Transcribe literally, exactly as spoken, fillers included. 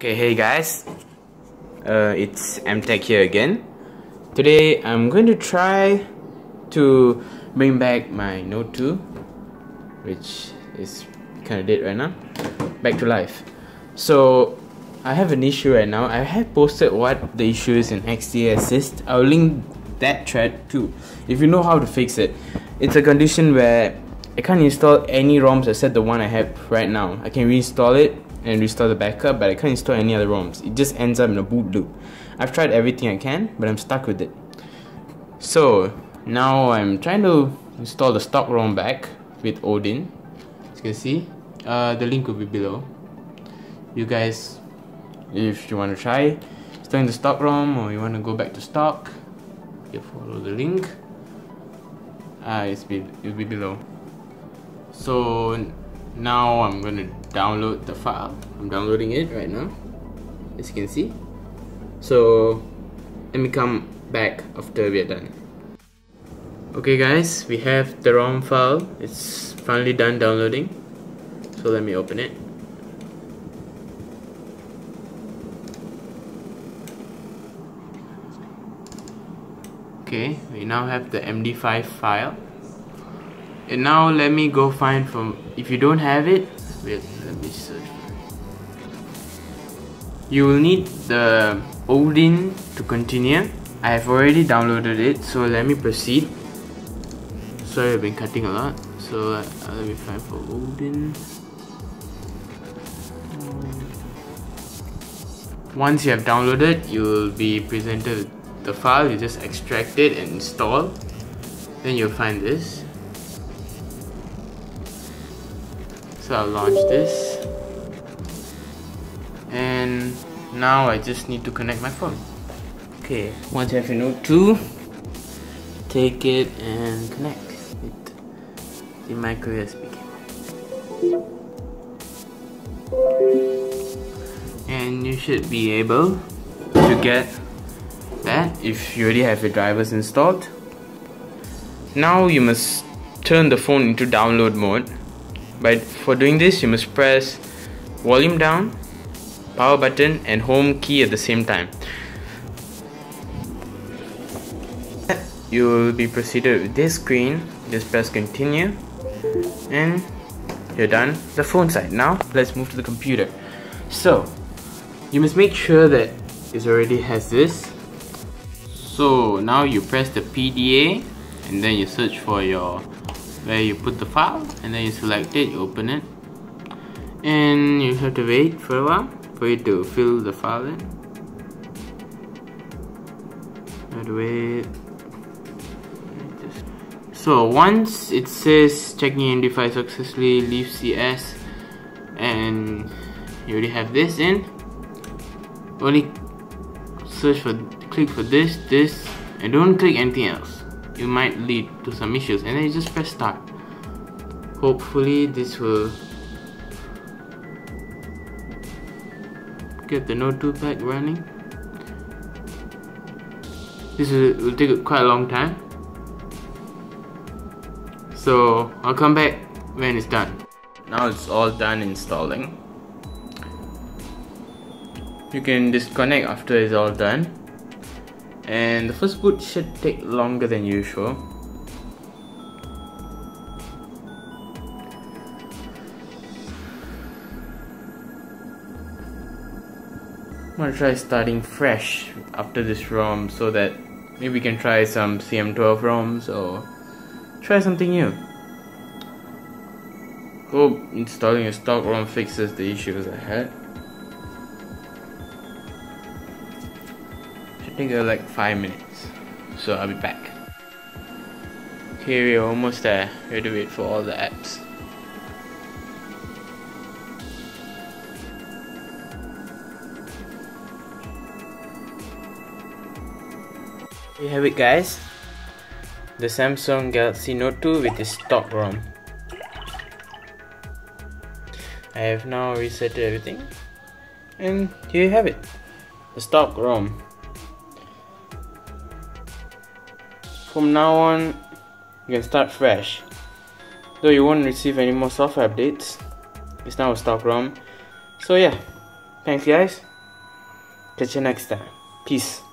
Okay, hey guys, uh, it's MTech here again. Today I'm going to try to bring back my Note two, which is kind of dead right now, back to life. So I have an issue right now. I have posted what the issue is in X D A Assist. I'll link that thread too if you know how to fix it. It's a condition where I can't install any ROMs except the one I have right now. I can reinstall it and restore the backup, but I can't install any other ROMs. It just ends up in a boot loop. I've tried everything I can, but I'm stuck with it. So now I'm trying to install the stock ROM back with Odin. As you can see, uh, the link will be below. You guys, if you want to try installing the stock ROM or you want to go back to stock, you follow the link. Ah, it's be, it'll be below. So now I'm going to download the file. I'm downloading it right now, as you can see. So let me come back after we are done. Okay guys, we have the ROM file. It's finally done downloading. So let me open it. Okay, we now have the M D five file. And now let me go find from, if you don't have it, wait, let me search. You will need the Odin to continue. I have already downloaded it, so let me proceed. Sorry, I've been cutting a lot. So uh, let me find for Odin. Once you have downloaded, you will be presented the file. You just extract it and install. Then you'll find this. So I'll launch this, and now I just need to connect my phone. Okay, once you have your Note two, take it and connect it in micro U S B cable, and you should be able to get that if you already have your drivers installed. Now you must turn the phone into download mode. But for doing this, you must press volume down, power button and home key at the same time. You will be proceeded with this screen. Just press continue and you're done the phone side. Now let's move to the computer. So you must make sure that it already has this. So now you press the P D A and then you search for your where you put the file, and then you select it, you open it, and you have to wait for a while for it to fill the file in. Wait. So once it says checking M D five successfully, leave C S, and you already have this in, only search for, click for this, this, and don't click anything else. You might lead to some issues, and then you just press start. Hopefully this will get the Note two back running. This will, will take quite a long time, so I'll come back when it's done. Now it's all done installing. You can disconnect after it's all done. And the first boot should take longer than usual. I'm gonna try starting fresh after this ROM so that maybe we can try some C M twelve ROMs or try something new. Hope installing a stock ROM fixes the issues I had. I think it'll like five minutes, so I'll be back. Okay, we're almost there. We have to wait for all the apps. Here you have it guys, the Samsung Galaxy Note two with its stock ROM. I have now reset everything, and here you have it, the stock ROM. From now on, you can start fresh. Though you won't receive any more software updates, it's now a stock ROM. So yeah, thanks guys. Till your next time. Peace.